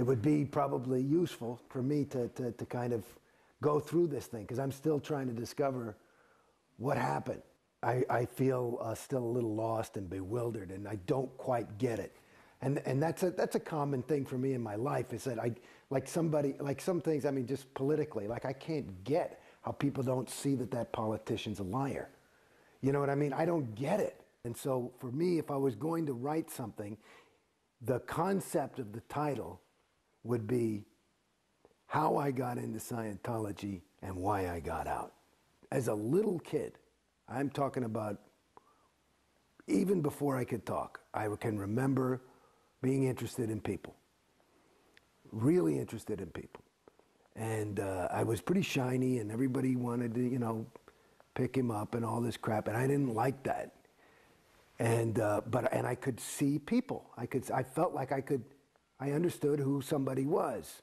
it would be probably useful for me to kind of go through this thing, because I'm still trying to discover what happened. I feel still a little lost and bewildered, and I don't quite get it. And that's a common thing for me in my life, is that some things, I mean, just politically, like I can't get how people don't see that politician's a liar. You know what I mean? I don't get it. And so for me, if I was going to write something, the concept of the title would be how I got into Scientology and why I got out. As a little kid, I'm talking about even before I could talk, I can remember being interested in people, really interested in people. And I was pretty shiny, and everybody wanted to, you know, pick him up and all this crap, and I didn't like that. And I could see people. I felt like I understood who somebody was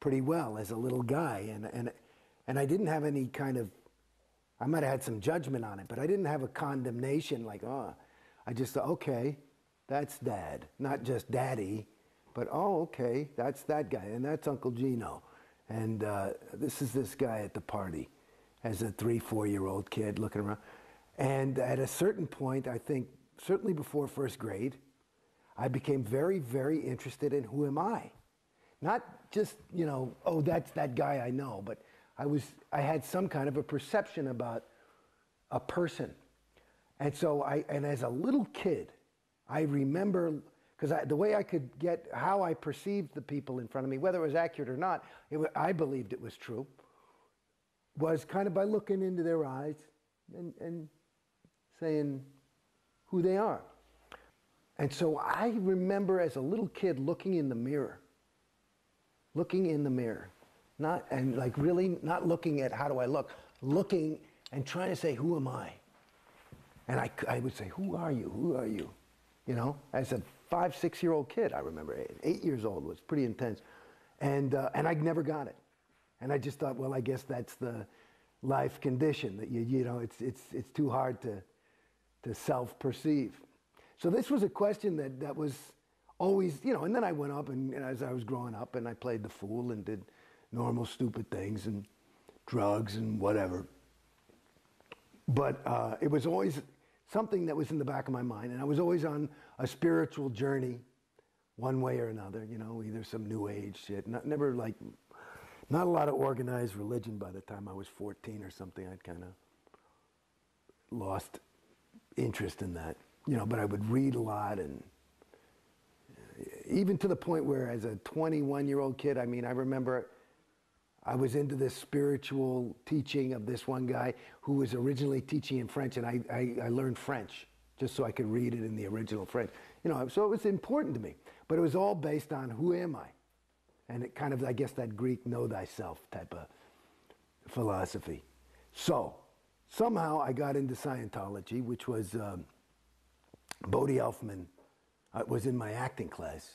pretty well as a little guy, and I didn't have any kind of, I might have had some judgment on it, but I didn't have a condemnation like, oh, I just thought, okay, that's Dad, not just Daddy, but oh, okay, that's that guy, and that's Uncle Gino, and this is this guy at the party, as a 3-4-year-old kid looking around. And at a certain point, I think, certainly before first grade, I became very, very interested in who am I. Not just, you know, oh, that's that guy I know, but I had some kind of a perception about a person. And so as a little kid, I remember, because the way I could get how I perceived the people in front of me, whether it was accurate or not, I believed it was true, was kind of by looking into their eyes and saying who they are. And so I remember as a little kid looking in the mirror, really not looking at how do I look, looking and trying to say, who am I? And I would say, who are you? You know, as a 5-6-year-old kid, I remember, 8 years old was pretty intense. And I never got it. And I just thought, well, I guess that's the life condition, that you know, it's too hard to self-perceive. So this was a question that was always, you know, and then I went up and as I was growing up and I played the fool and did normal stupid things and drugs and whatever. But it was always something that was in the back of my mind, and I was always on a spiritual journey one way or another, you know, either some new age shit, not a lot of organized religion. By the time I was 14 or something, I'd kind of lost interest in that, you know, but I would read a lot, and even to the point where as a 21-year-old kid, I mean, I remember I was into this spiritual teaching of this one guy who was originally teaching in French, and I learned French just so I could read it in the original French. You know, so it was important to me, but it was all based on who am I? And it kind of, I guess, that Greek know thyself type of philosophy. So somehow I got into Scientology, which was Bodhi Elfman was in my acting class.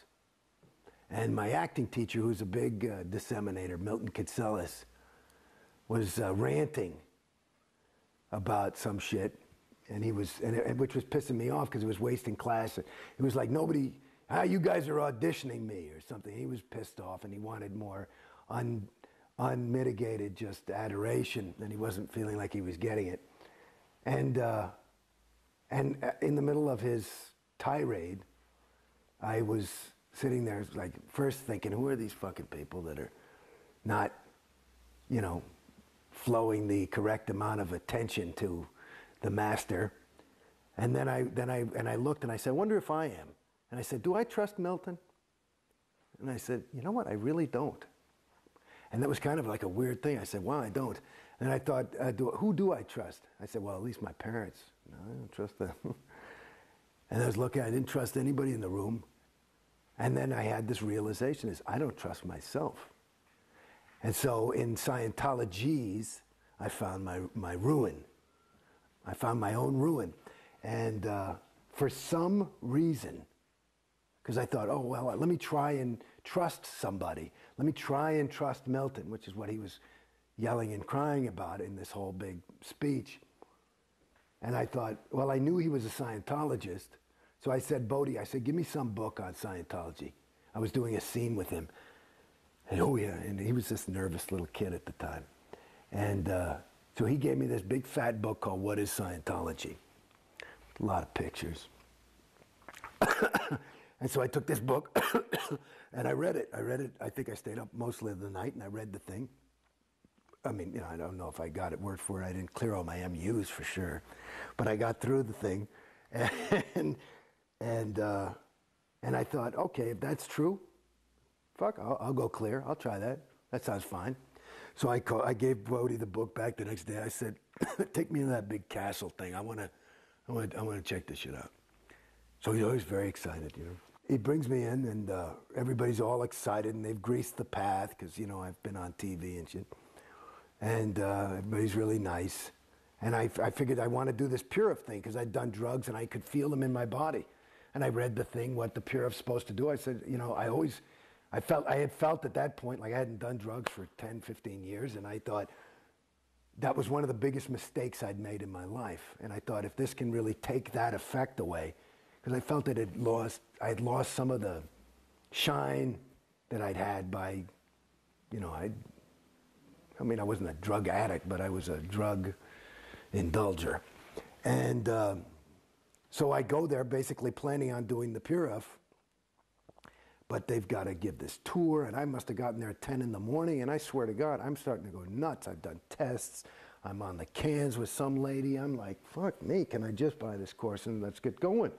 And my acting teacher, who's a big disseminator, Milton Katselas, was ranting about some shit. And which was pissing me off because it was wasting class. It was like nobody... you guys are auditioning me or something. He was pissed off and he wanted more unmitigated just adoration, and he wasn't feeling like he was getting it. And in the middle of his tirade, I was sitting there like first thinking, who are these fucking people that are not, you know, flowing the correct amount of attention to the master? And then I looked and I said, I wonder if I am. And I said, do I trust Milton? And I said, you know what, I really don't. And that was kind of like a weird thing. I said, wow, I don't. And I thought, who do I trust? I said, well, at least my parents. No, I don't trust them. And I was looking, I didn't trust anybody in the room. And then I had this realization is, I don't trust myself. And so in Scientology's, I found my ruin. I found my own ruin. And for some reason, because I thought, oh, well, let me try and trust somebody. Let me try and trust Milton, which is what he was yelling and crying about in this whole big speech. And I thought, well, I knew he was a Scientologist. So I said, Bodhi, give me some book on Scientology. I was doing a scene with him. And, oh yeah, and he was this nervous little kid at the time. And so he gave me this big fat book called What is Scientology? A lot of pictures. And so I took this book and I read it. I think I stayed up mostly the night and I read the thing. I mean, you know, I don't know if I got it word for it. I didn't clear all my MUs for sure. But I got through the thing. And I thought, okay, if that's true, fuck, I'll go clear. I'll try that. That sounds fine. So I gave Bodhi the book back the next day. I said, take me to that big castle thing. I want to check this shit out. So he's always very excited, you know. He brings me in, and everybody's all excited, and they've greased the path because, you know, I've been on TV and shit. And everybody's really nice. And I figured I want to do this Purif thing because I'd done drugs and I could feel them in my body. And I read the thing, what the Purif's supposed to do. I said, you know, I had felt at that point like I hadn't done drugs for 10, 15 years. And I thought that was one of the biggest mistakes I'd made in my life. And I thought if this can really take that effect away, because I felt that I had lost some of the shine that I'd had by, you know, I wasn't a drug addict, but I was a drug indulger. And so I go there basically planning on doing the Purif, but they've got to give this tour, and I must have gotten there at 10 in the morning, and I swear to God, I'm starting to go nuts. I've done tests. I'm on the cans with some lady. I'm like, fuck me, can I just buy this course and let's get going,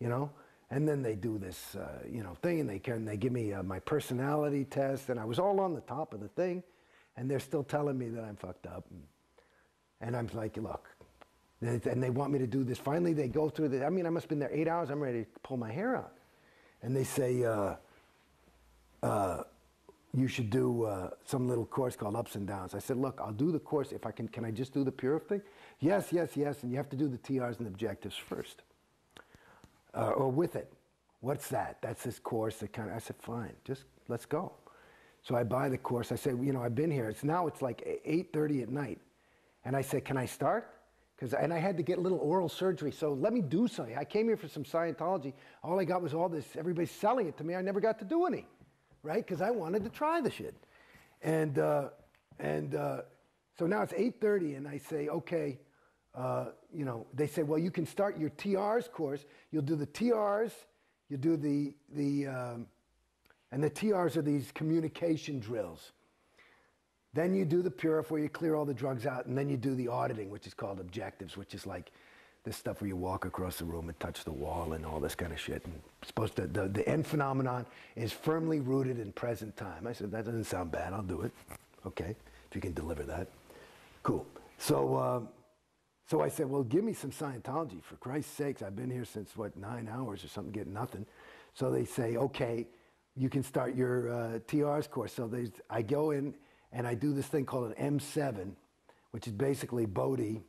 you know? And then they do this, you know, thing, and they give me my personality test, and I was all on the top of the thing, and they're still telling me that I'm fucked up. And I'm like, look, and they want me to do this. Finally, they go through the, I mean, I must have been there 8 hours. I'm ready to pull my hair out. And they say, you should do some little course called Ups and Downs. I said, look, I'll do the course if I can. Can I just do the Purif thing? Yes, yes, yes. And you have to do the TRs and objectives first. Or with it. What's that? That's this course that kind of, I said, fine, just let's go. So I buy the course. I say, you know, I've been here. Now it's like 8:30 at night. And I said, can I start? And I had to get little oral surgery. So let me do something. I came here for some Scientology. All I got was all this. Everybody's selling it to me. I never got to do any. Right? Because I wanted to try the shit. And so now it's 8:30 and I say, okay, you know, they say, well, you can start your TRs course. You'll do the TRs. You'll do and the TRs are these communication drills. Then you do the Purif where you clear all the drugs out, and then you do the auditing, which is called objectives, which is like this stuff where you walk across the room and touch the wall and all this kind of shit. And supposed to, the end phenomenon is firmly rooted in present time. I said, that doesn't sound bad. I'll do it. Okay, if you can deliver that. Cool. So, so I said, well, give me some Scientology. For Christ's sakes, I've been here since, what, 9 hours or something, getting nothing. So they say, okay, you can start your TRs course. So I go in and I do this thing called an M7, which is basically Bodhi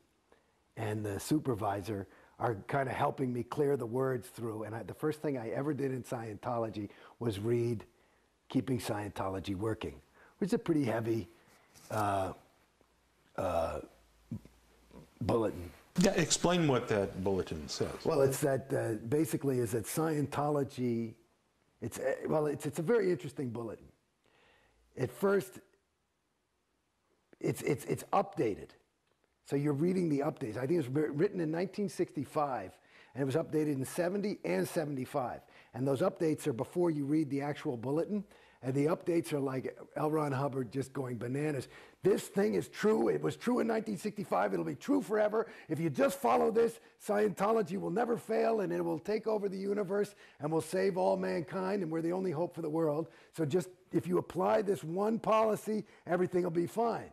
and the supervisor are kind of helping me clear the words through. And the first thing I ever did in Scientology was read Keeping Scientology Working, which is a pretty heavy bulletin. Yeah, explain what that bulletin says. Well, it's that basically is that Scientology... It's a very interesting bulletin. At first, it's updated. So you're reading the updates. I think it was written in 1965, and it was updated in 70 and 75. And those updates are before you read the actual bulletin, and the updates are like L. Ron Hubbard just going bananas. This thing is true. It was true in 1965. It'll be true forever. If you just follow this, Scientology will never fail, and it will take over the universe, and will save all mankind, and we're the only hope for the world. So just if you apply this one policy, everything will be fine.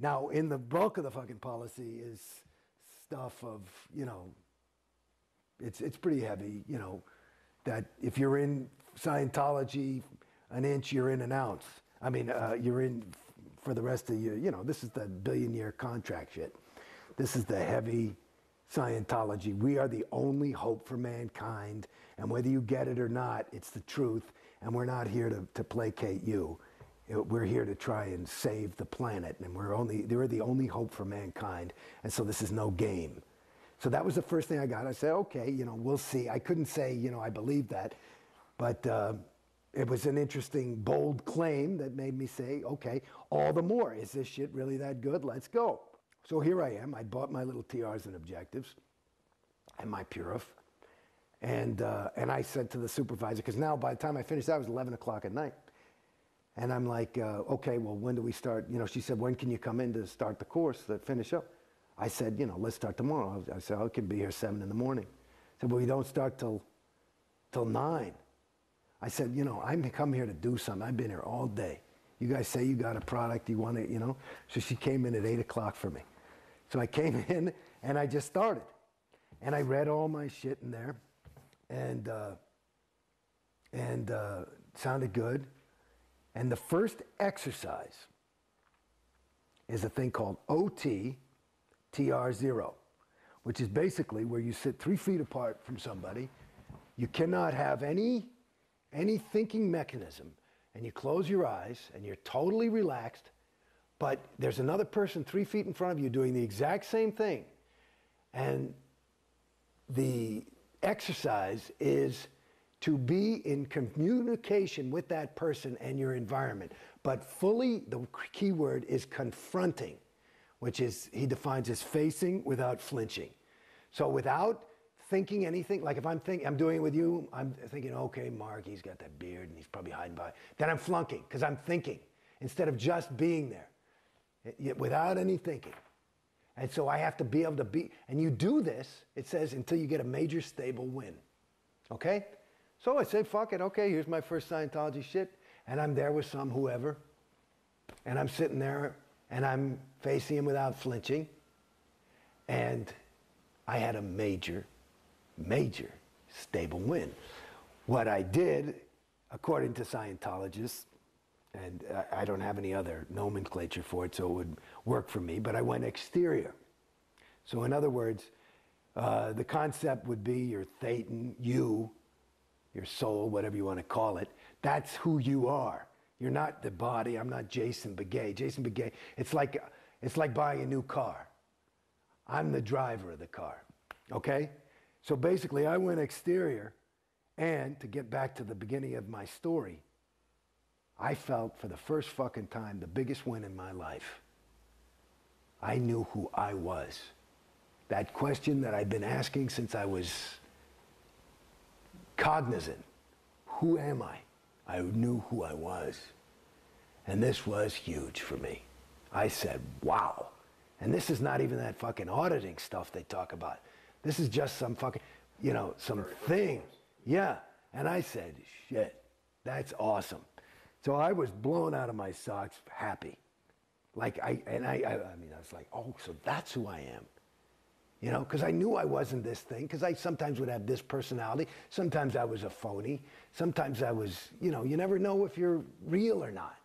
Now, in the bulk of the fucking policy is stuff of, you know, it's pretty heavy, you know, that if you're in Scientology an inch, you're in an ounce. I mean, you're in for the rest of your, you know, this is the billion-year contract shit. This is the heavy Scientology. We are the only hope for mankind, and whether you get it or not, it's the truth, and we're not here to placate you. We're here to try and save the planet, and we're the only hope for mankind, and so this is no game. So that was the first thing I got. I said, okay, you know, we'll see. I couldn't say, you know, I believe that, but It was an interesting, bold claim that made me say, okay, all the more. Is this shit really that good? Let's go. So here I am. I bought my little TRs and objectives and my Purif. And I said to the supervisor, because now by the time I finished that, it was 11 o'clock at night. And I'm like, okay, well, when do we start? You know, she said, when can you come in to start the course, to finish up? I said, you know, let's start tomorrow. I said, I can be here 7 in the morning. I said, well, we don't start till 9. I said, you know, I'm come here to do something. I've been here all day. You guys say you got a product, you want it, you know? So she came in at 8 o'clock for me. So I came in and I just started. And I read all my shit in there and sounded good. And the first exercise is a thing called OT TR0, which is basically where you sit 3 feet apart from somebody. You cannot have any thinking mechanism, and you close your eyes and you're totally relaxed, but there's another person 3 feet in front of you doing the exact same thing. And the exercise is to be in communication with that person and your environment, but fully, the key word is confronting, which is, he defines as facing without flinching. So without thinking anything, like if I'm doing it with you, I'm thinking, okay, Mark, he's got that beard and he's probably hiding by it. Then I'm flunking, because I'm thinking, instead of just being there, without any thinking. And so I have to be able to be, and you do this, it says, until you get a major stable win, okay? So I say, fuck it, okay, here's my first Scientology shit, and I'm there with some whoever, and I'm sitting there, and I'm facing him without flinching, and I had a major, major stable win. What I did, according to Scientologists, and I don't have any other nomenclature for it, so it would work for me, but I went exterior. So in other words, the concept would be your thetan, your soul, whatever you want to call it, that's who you are. You're not the body. I'm not Jason Beghe. Jason Beghe, it's like buying a new car. I'm the driver of the car, okay? So basically, I went exterior, and to get back to the beginning of my story, I felt for the first fucking time the biggest win in my life. I knew who I was. That question that I've been asking since I was cognizant, who am I knew who I was. And this was huge for me. I said, wow. And this is not even that fucking auditing stuff they talk about. This is just some fucking, you know, some thing. Yeah. And I said, shit, that's awesome. So I was blown out of my socks, happy. Like, I mean, I was like, oh, so that's who I am. You know, because I knew I wasn't this thing, because I sometimes would have this personality. Sometimes I was a phony. Sometimes I was, you know, you never know if you're real or not,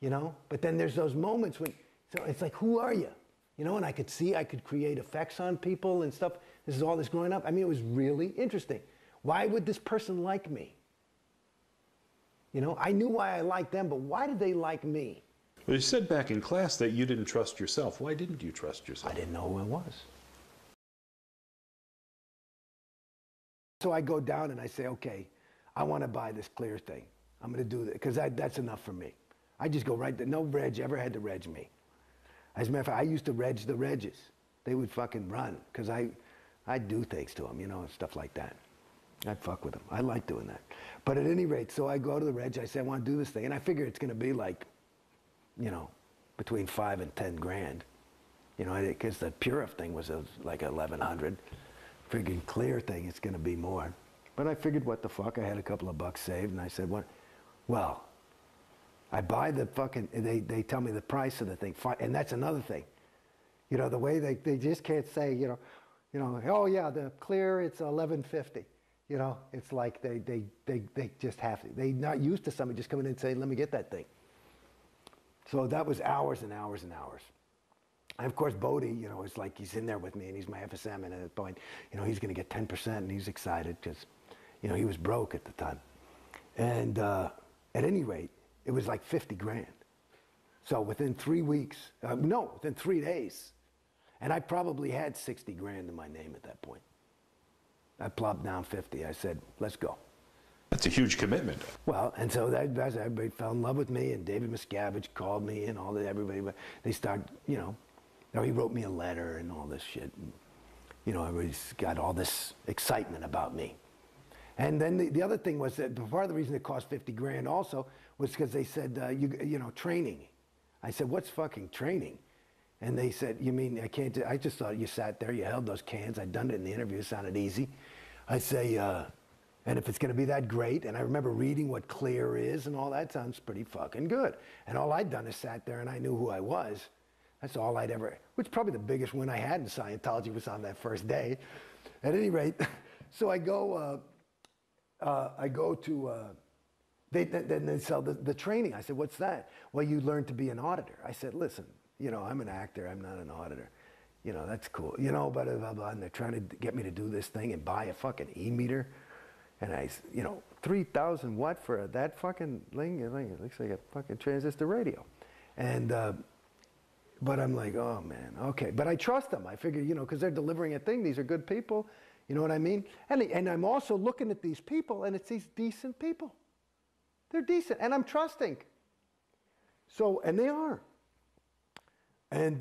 you know? But then there's those moments when, so it's like, who are you? You know, and I could see, I could create effects on people and stuff. This is all this growing up. I mean, it was really interesting. Why would this person like me? You know, I knew why I liked them, but why did they like me? Well, you said back in class that you didn't trust yourself. Why didn't you trust yourself? I didn't know who I was. So I go down and I say, okay, I want to buy this clear thing. I'm going to do that because that's enough for me. I just go right there. No reg ever had to reg me. As a matter of fact, I used to reg the regges. They would fucking run because I'd do things to them, you know, and stuff like that. I'd fuck with them. I like doing that. But at any rate, so I go to the reg. I say, I want to do this thing. And I figure it's going to be like, you know, between 5 and 10 grand. You know, because the Purif thing was like 1,100. Friggin' clear thing, it's gonna be more. But I figured, what the fuck, I had a couple of bucks saved, and I said, what? Well, I buy the fucking, they tell me the price of the thing, and that's another thing. You know, the way they just can't say, you know, oh yeah, the clear, it's $11.50. You know, it's like they just have to, they're not used to somebody just coming in and saying, let me get that thing. So that was hours and hours and hours. And of course, Bodhi, you know, it's like he's in there with me and he's my FSM, and at that point, you know, he's going to get 10% and he's excited because, you know, he was broke at the time. And at any rate, it was like 50 grand. So within 3 weeks, within 3 days, and I probably had 60 grand in my name at that point. I plopped down 50. I said, let's go. That's a huge commitment. Well, and so that's everybody fell in love with me, and David Miscavige called me, and all that. Everybody, they start, you know, he wrote me a letter and all this shit. And, you know, everybody's got all this excitement about me. And then the other thing was that part of the reason it cost 50 grand also was because they said, you know, training. I said, what's fucking training? And they said, you mean I can't do, I just thought you sat there, you held those cans. I'd done it in the interview, it sounded easy. I say, and if it's gonna be that great, and I remember reading what clear is and all that, sounds pretty fucking good. And all I'd done is sat there and I knew who I was. That's all I'd ever, which probably the biggest win I had in Scientology was on that first day. At any rate, so I go to, then they sell the training. I said, what's that? Well, you learn to be an auditor. I said, listen, you know, I'm an actor, I'm not an auditor. You know, that's cool. You know, blah, blah, blah, and they're trying to get me to do this thing and buy a fucking e-meter. And I, you know, 3,000 watt for that fucking thing? It looks like a fucking transistor radio. And, but I'm like, oh man, okay. But I trust them. I figure, you know, because they're delivering a thing. These are good people. You know what I mean? And I'm also looking at these people, and it's these decent people. They're decent, and I'm trusting. So, and they are. And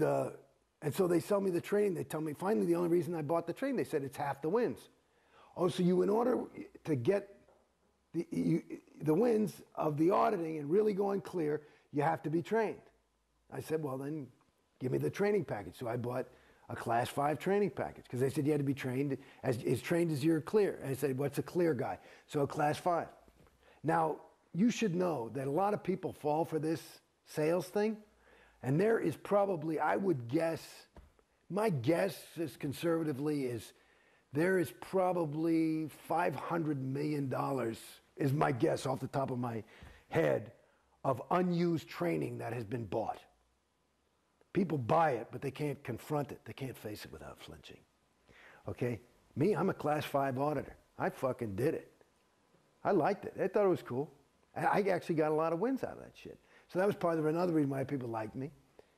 so they sell me the training. They tell me, finally, the only reason I bought the training, they said it's half the wins. Oh, so you, in order to get the wins of the auditing and really going clear, you have to be trained. I said, well, then give me the training package. So I bought a class 5 training package because they said you had to be trained as you're clear. And I said, what's a clear guy? So a class 5. Now, you should know that a lot of people fall for this sales thing. And there is probably, I would guess, my guess is conservatively is there is probably $500 million is my guess off the top of my head of unused training that has been bought. People buy it, but they can't confront it. They can't face it without flinching. Okay? Me, I'm a class 5 auditor. I fucking did it. I liked it. I thought it was cool. And I actually got a lot of wins out of that shit. So that was part of another reason why people liked me,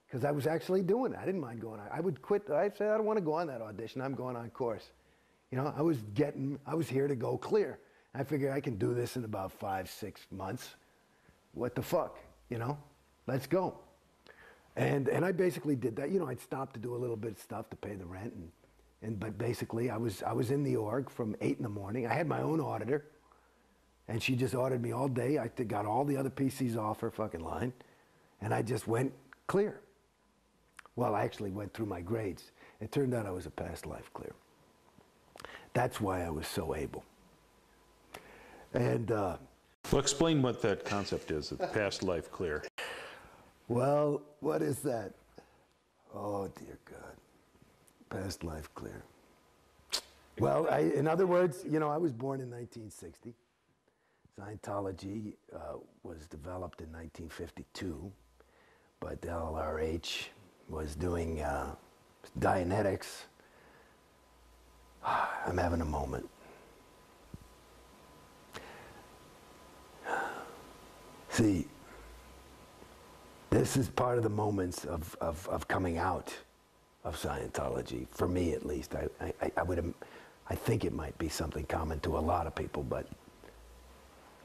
because I was actually doing it. I didn't mind going on. I would quit. I'd say, I don't want to go on that audition. I'm going on course. You know, I was here to go clear. I figured I can do this in about 5-6 months. What the fuck, you know? Let's go. And I basically did that. You know, I'd stop to do a little bit of stuff to pay the rent. But basically, I was in the org from 8 in the morning. I had my own auditor. And she just ordered me all day. I got all the other PCs off her fucking line. And I just went clear. Well, I actually went through my grades. It turned out I was a past life clear. That's why I was so able. And... well, explain what that concept is, the past life clear. Well, what is that? Oh, dear God. Past life clear. Well, in other words, you know, I was born in 1960. Scientology was developed in 1952, but LRH was doing Dianetics. I'm having a moment. See, this is part of the moments of coming out of Scientology, for me at least. I think it might be something common to a lot of people, but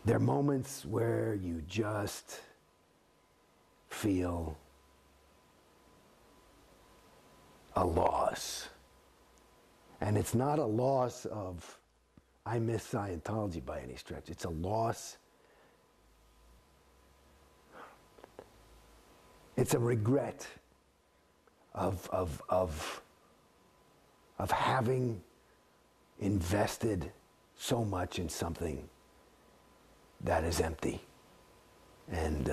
there are moments where you just feel a loss. And it's not a loss of, I miss Scientology by any stretch. It's a loss. It's a regret of having invested so much in something that is empty. And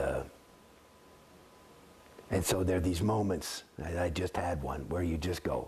so there are these moments, I just had one, where you just go,